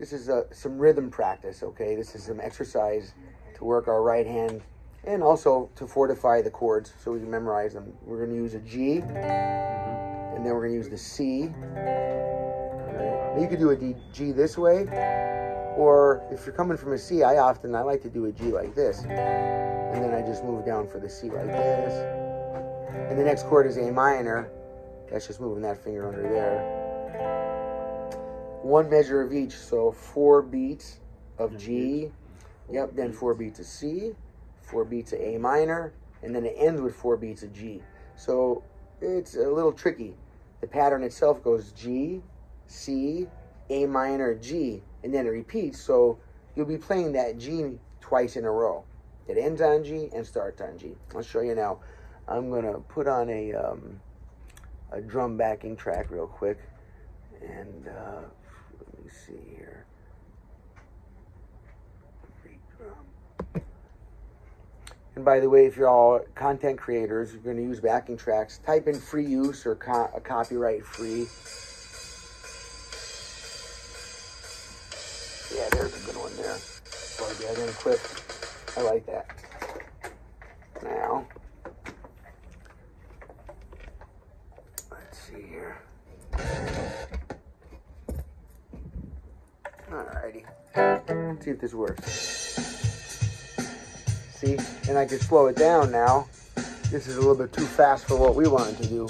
This is some rhythm practice, okay? This is some exercise to work our right hand and also to fortify the chords so we can memorize them. We're going to use a G, and then we're going to use the C. You could do a G this way, or if you're coming from a C, I like to do a G like this, and then I just move down for the C like this. And the next chord is A minor. That's just moving that finger under there. One measure of each, so 4 beats of G, yep, then 4 beats of C, 4 beats of A minor, and then it ends with 4 beats of G. So it's a little tricky. The pattern itself goes G, C, A minor, G, and then it repeats, so you'll be playing that G twice in a row. It ends on G and starts on G. I'll show you now. I'm going to put on a drum backing track real quick, and let me see here. And by the way, if you're all content creators, you're going to use backing tracks, type in free use or a copyright free. Yeah, there's a good one there. Plug that in quick. I like that. Now, let's see here. Alrighty. Let's see if this works. See? And I can slow it down now. This is a little bit too fast for what we wanted to do.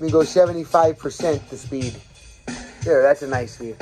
We go 75% the speed. There, that's a nice speed.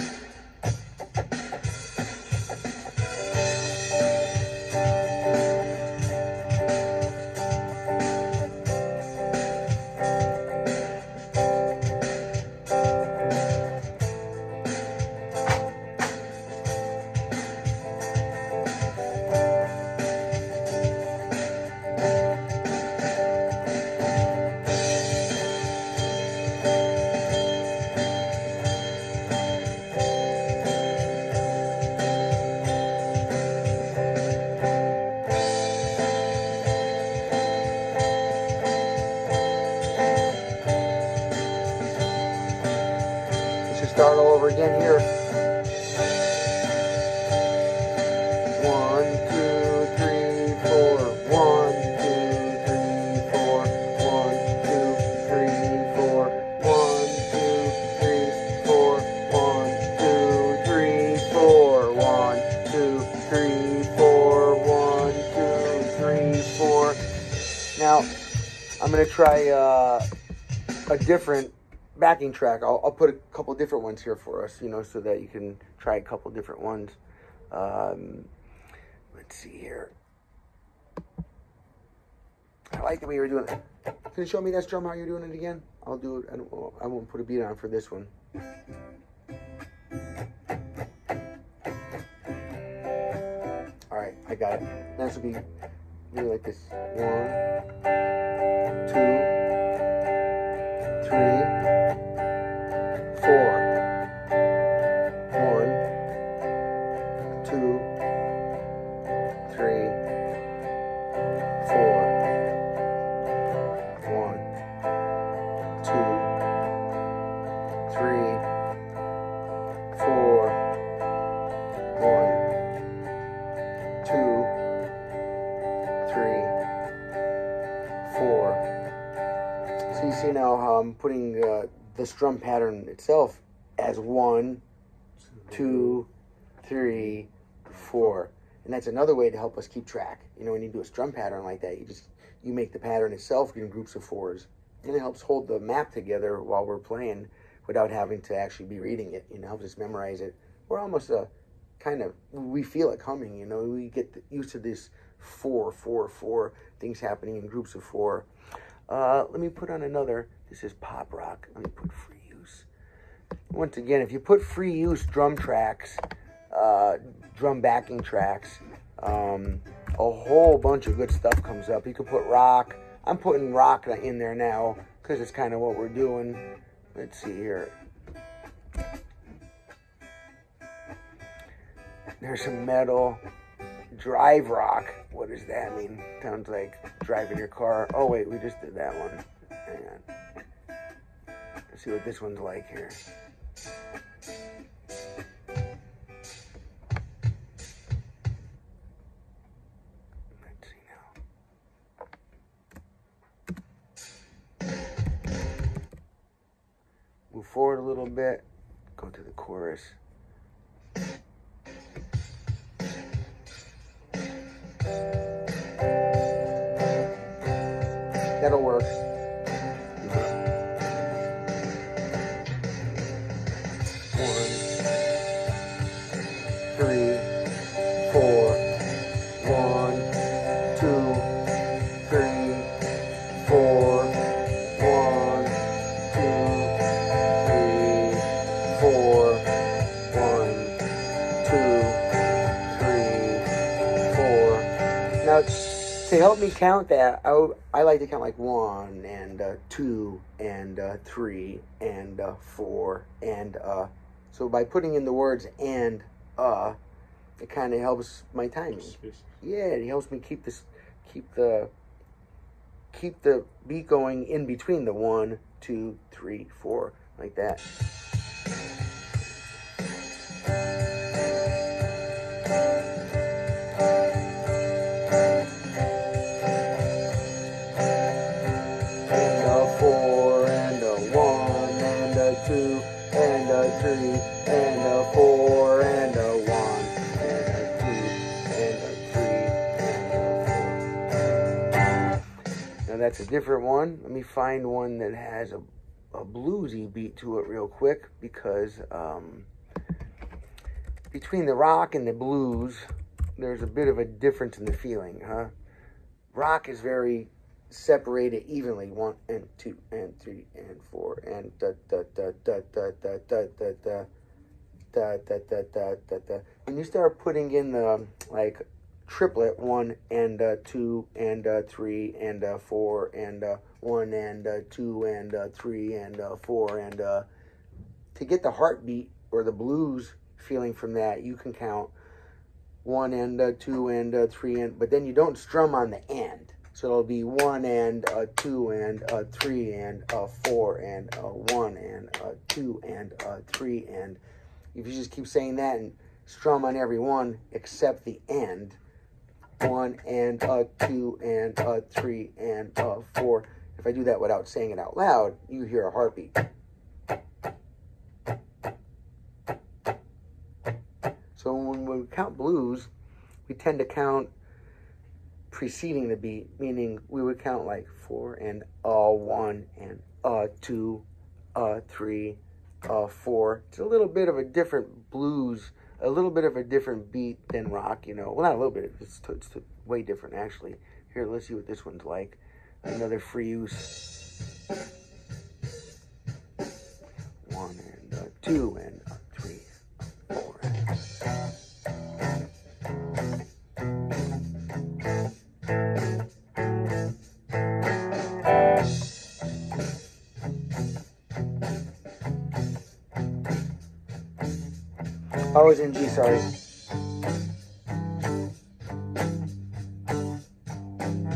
Start all over again here. 1, 2, 3, 4. 1, 2, 3, 4. 1, 2, 3, 4. 1, 2, 3, 4. 1, 2, 3, 4. 1, 2, 3, 4. 1, 2, 3, 4. Now, I'm going to try a different backing track. I'll put a couple different ones here for us, you know, so that you can try a couple different ones. Let's see here. I like the way you're doing it. Can you show me that drum how you're doing it again? I'll do it. I won't put a beat on for this one. All right, I got it. Next will be really like this. 1, 2, 3, 4. 1, 2, 3, 4. 1, 2, 3, 4. 1, 2, 3, 4. So you see now how I'm putting the strum pattern itself as 1, 2, 3, 4. And that's another way to help us keep track. You know, when you do a strum pattern like that, you make the pattern itself in groups of fours. And it helps hold the map together while we're playing without having to actually be reading it. You know, helps us memorize it. We're almost we feel it coming, you know. We get used to this 4, 4, 4, things happening in groups of four. Let me put on another. This is pop rock. Let me put free use. Once again, if you put free use drum tracks, drum backing tracks, a whole bunch of good stuff comes up. You could put rock. I'm putting rock in there now because it's kind of what we're doing. Let's see here. There's some metal. Drive rock. What does that mean? Sounds like driving your car. Oh, wait, we just did that one. Hang on. Let's see what this one's like here. move forward a little bit, go to the chorus. That'll work. To help me count that, I like to count like 1 and 2 and 3 and 4 and so by putting in the words and it kind of helps my timing. Yeah, it helps me keep the beat going in between the 1, 2, 3, 4 like that. That's a different one. Let me find one that has a bluesy beat to it real quick, because between the rock and the blues, there's a bit of a difference in the feeling, huh? Rock is very separated evenly, 1 and 2 and 3 and 4 and da da da da da da da da da da da da da da da. When you start putting in the like triplet 1 and 2 and 3 and 4 and 1 and 2 and 3 and 4 and to get the heartbeat or the blues feeling from that, you can count 1 and 2 and 3 and, but then you don't strum on the end, so it'll be 1 and 2 and 3 and 4 and 1 and 2 and 3 and. If you just keep saying that and strum on every one except the end, 1 and 2 and 3 and 4. If I do that without saying it out loud, you hear a heartbeat. So when we count blues, we tend to count preceding the beat, meaning we would count like 4 and 1 and 2, 3, 4. It's a little bit of a different blues, a little bit of a different beat than rock, you know. Well, not a little bit, it's way different, actually. Here, let's see what this one's like. Another free use. 1 and 2 and 3 and 4. I was in G, sorry.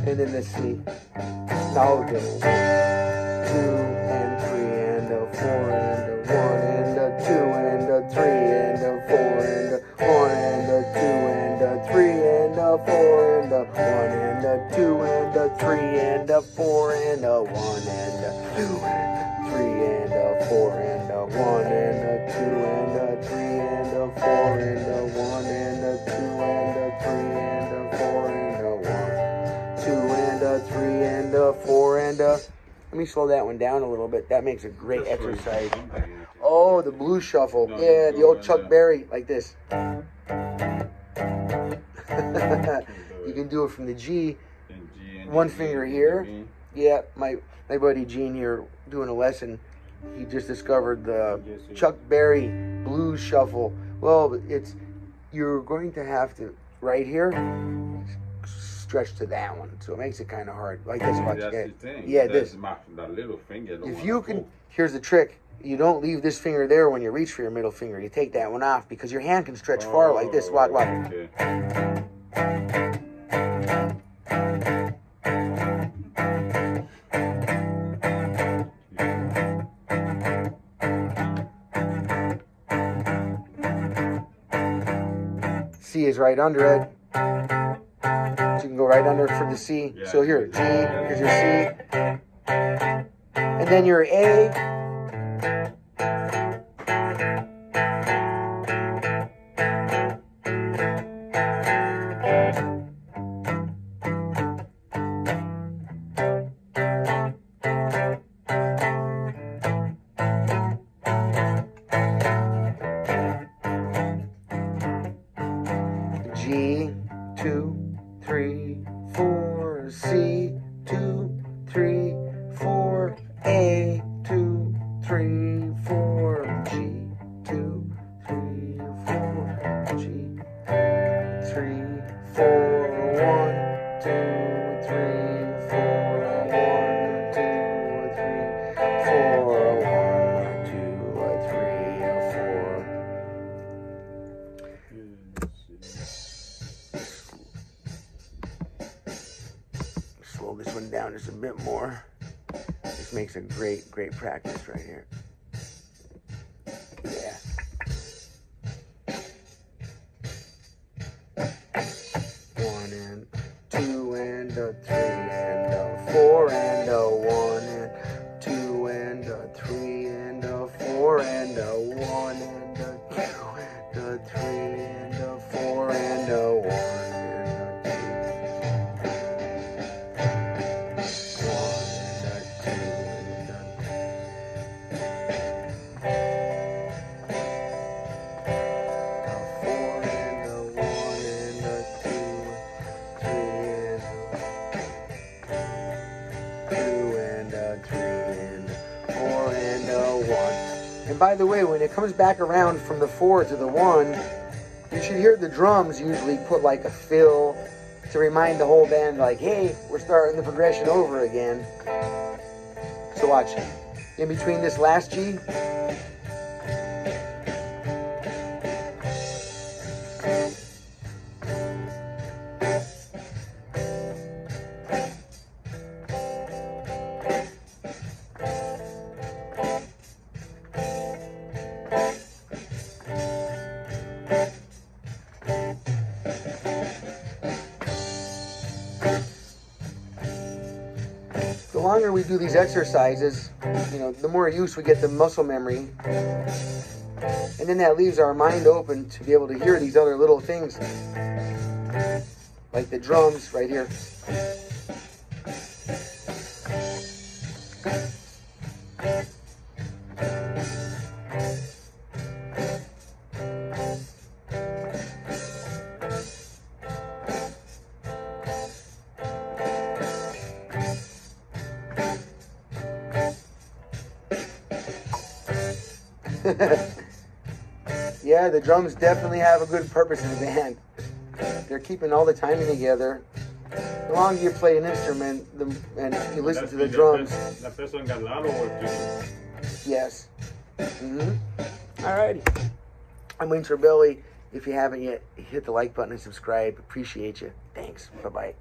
And then the C. Now we'll do 1 and 2 and 3 and 4 and 1 and 2 and 3 and 4 and 1 and 2 and 3 and 4 and 1 and 2 and 3 and 4 and 1 and 2 and 3 and 4 and 1. Let me slow that one down a little bit. That makes a great exercise. Oh, the blues shuffle. Yeah, the old Chuck Berry, like this. You can do it from the G. One finger here. Yeah, my buddy Gene here doing a lesson. He just discovered the Chuck Berry blues shuffle. Well, you're going to have to, right here, stretch to that one, so it makes it kind of hard. Like this one, yeah, this. That little finger. If you can, here's the trick: you don't leave this finger there when you reach for your middle finger. You take that one off because your hand can stretch far like this. Watch, watch. Okay. C is right under it. You can go right under for the C. Yeah, so here, G, here's your C. And then your A. Down just a bit more. This makes a great practice right here. Yeah. One and two and a three and a four and a one and two and a three and a four and a one and a two and a three and a four and a one. And by the way, when it comes back around from the four to the one, you should hear the drums usually put like a fill to remind the whole band like, hey, we're starting the progression over again. So watch, in between this last G, the longer we do these exercises, you know, the more use we get the muscle memory, and then that leaves our mind open to be able to hear these other little things, like the drums right here. Yeah, the drums definitely have a good purpose in the band. They're keeping all the timing together. The longer you play an instrument, and you listen to the drums. Yes. Mm-hmm. Alrighty. I'm Wayne Sorbelli. If you haven't yet, hit the like button and subscribe. Appreciate you. Thanks. Bye-bye.